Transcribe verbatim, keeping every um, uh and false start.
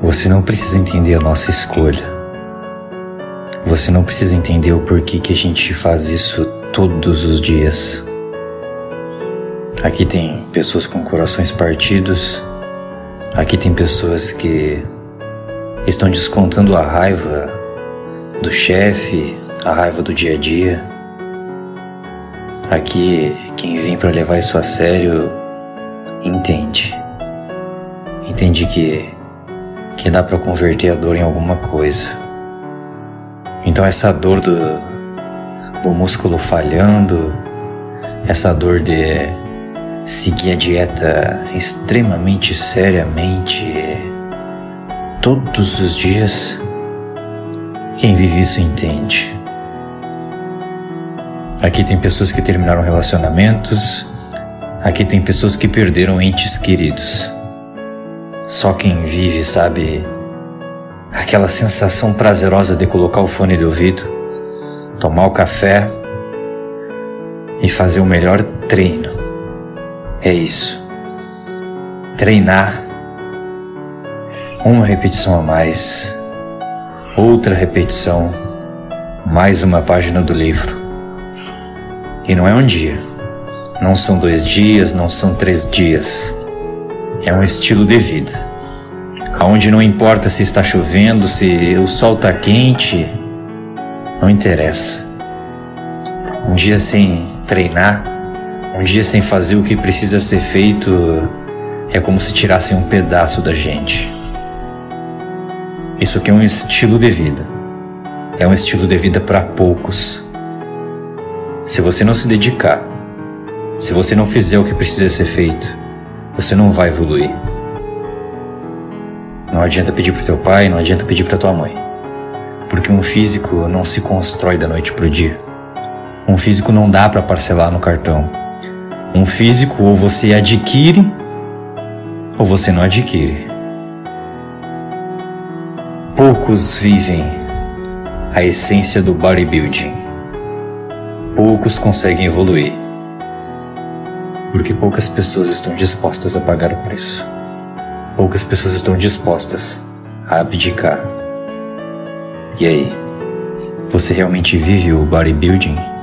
Você não precisa entender a nossa escolha. Você não precisa entender o porquê que a gente faz isso todos os dias. Aqui tem pessoas com corações partidos. Aqui tem pessoas que estão descontando a raiva do chefe, a raiva do dia a dia. Aqui quem vem para levar isso a sério entende. Entende que que dá para converter a dor em alguma coisa. Então essa dor do, do músculo falhando, essa dor de seguir a dieta extremamente seriamente todos os dias, quem vive isso entende. Aqui tem pessoas que terminaram relacionamentos, aqui tem pessoas que perderam entes queridos. Só quem vive sabe aquela sensação prazerosa de colocar o fone de ouvido, tomar o café e fazer o melhor treino. É isso. Treinar. Uma repetição a mais. Outra repetição. Mais uma página do livro. E não é um dia. Não são dois dias, não são três dias. É um estilo de vida, aonde não importa se está chovendo, se o sol está quente, não interessa. Um dia sem treinar, um dia sem fazer o que precisa ser feito, é como se tirassem um pedaço da gente. Isso aqui é um estilo de vida, é um estilo de vida para poucos. Se você não se dedicar, se você não fizer o que precisa ser feito, você não vai evoluir. Não adianta pedir pro teu pai, não adianta pedir pra tua mãe. Porque um físico não se constrói da noite pro dia. Um físico não dá pra parcelar no cartão. Um físico ou você adquire, ou você não adquire. Poucos vivem a essência do bodybuilding. Poucos conseguem evoluir. Porque poucas pessoas estão dispostas a pagar o preço. Poucas pessoas estão dispostas a abdicar. E aí, você realmente vive o bodybuilding?